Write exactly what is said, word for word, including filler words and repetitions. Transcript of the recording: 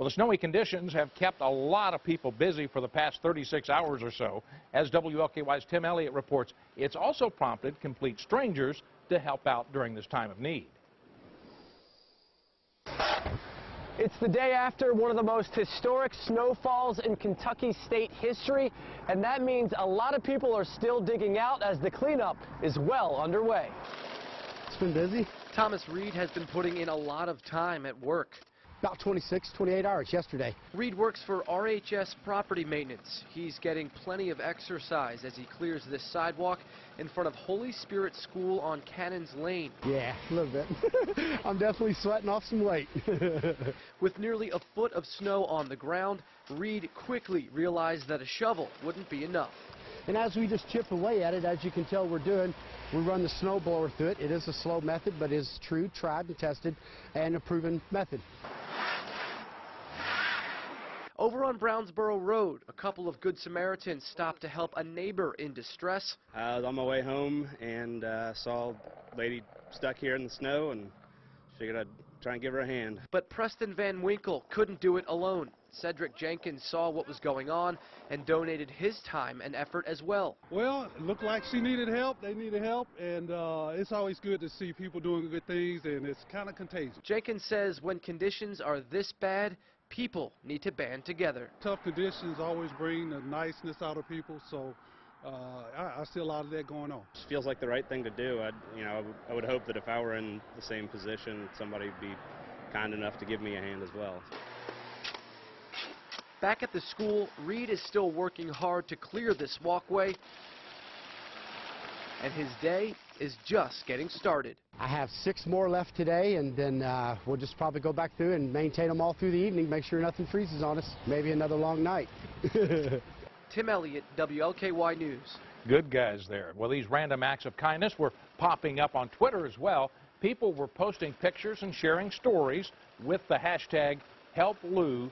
Well, the snowy conditions have kept a lot of people busy for the past thirty-six hours or so. As W L K Y's Tim Elliott reports, it's also prompted complete strangers to help out during this time of need. It's the day after one of the most historic snowfalls in Kentucky state history, and that means a lot of people are still digging out as the cleanup is well underway. It's been busy. Thomas Reed has been putting in a lot of time at work. About twenty-six, twenty-eight hours yesterday. Reed works for R H S property maintenance. He's getting plenty of exercise as he clears this sidewalk in front of Holy Spirit School on Cannons Lane. Yeah, a little bit. I'm definitely sweating off some weight. With nearly a foot of snow on the ground, Reed quickly realized that a shovel wouldn't be enough. And as we just chip away at it, as you can tell we're doing, we run the snowblower through it. It is a slow method, but it is true, tried and tested, and a proven method. Over on Brownsboro Road, a couple of Good Samaritans stopped to help a neighbor in distress. I was on my way home and uh, saw a lady stuck here in the snow and figured I'd try and give her a hand. But Preston Van Winkle couldn't do it alone. Cedric Jenkins saw what was going on and donated his time and effort as well. Well, it looked like she needed help. They needed help, and uh, it's always good to see people doing good things, and it's kind of contagious. Jenkins says when conditions are this bad, people need to band together. Tough conditions always bring the niceness out of people, so uh, I, I see a lot of that going on. It feels like the right thing to do. I'd, you know, I would hope that if I were in the same position, somebody would be kind enough to give me a hand as well. Back at the school, Reed is still working hard to clear this walkway, and his day is just getting started. I have six more left today, and then uh, we'll just probably go back through and maintain them all through the evening, make sure nothing freezes on us. Maybe another long night. Tim Elliott, W L K Y News. Good guys there. Well, these random acts of kindness were popping up on Twitter as well. People were posting pictures and sharing stories with the hashtag HelpLou.